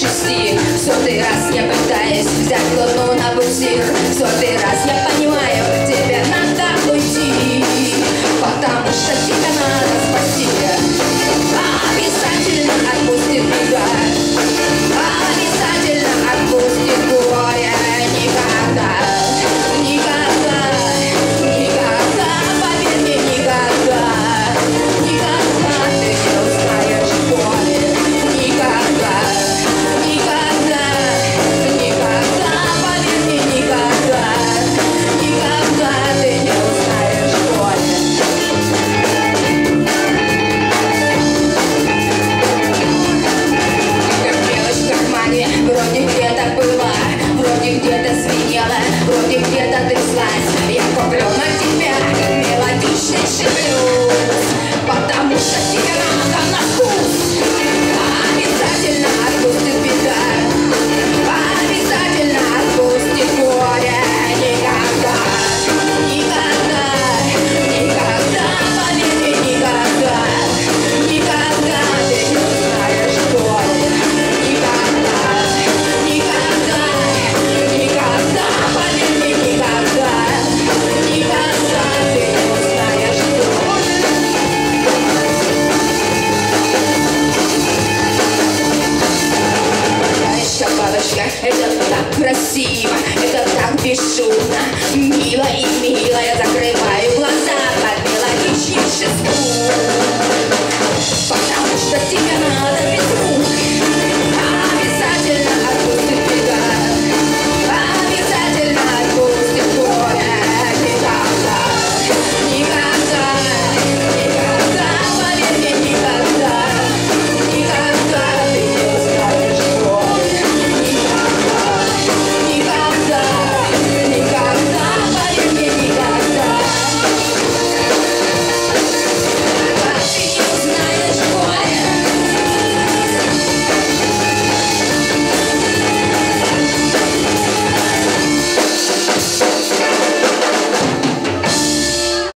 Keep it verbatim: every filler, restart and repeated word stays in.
шести. Сотый раз я пытаюсь взять луну на бутир. Сотый раз я понимаю, тебе надо уйти, потому что тебя надо спасти. Обязательно отпусти беда, обязательно отпусти горе. Никогда, никогда, никогда, поверь мне, никогда, никогда ты не узнаешь горе. Никогда, никогда, никогда, поверь мне, никогда, никогда ты не узнаешь горе. Как мелочь в кармане, вроде где-то была, вроде где-то свинела, вроде где-то тряслась. Я поплю на тебя, как мелодичный шепелюс, потому что тебя надо на вкус. Обязательно отпустит беда, обязательно отпустит горе. Никогда, никогда, никогда, поверь мне, никогда, никогда ты не узнаешь горе. Никогда, никогда, никогда, поверь мне, никогда, никогда ты не узнаешь горе. Настоящая бабочка, это так красиво, это так бесшумно, мило и мило. Я закрываю глаза под мелодичный шест, потому что тебя надо.